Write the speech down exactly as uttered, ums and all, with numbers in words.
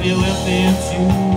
love you if it's you.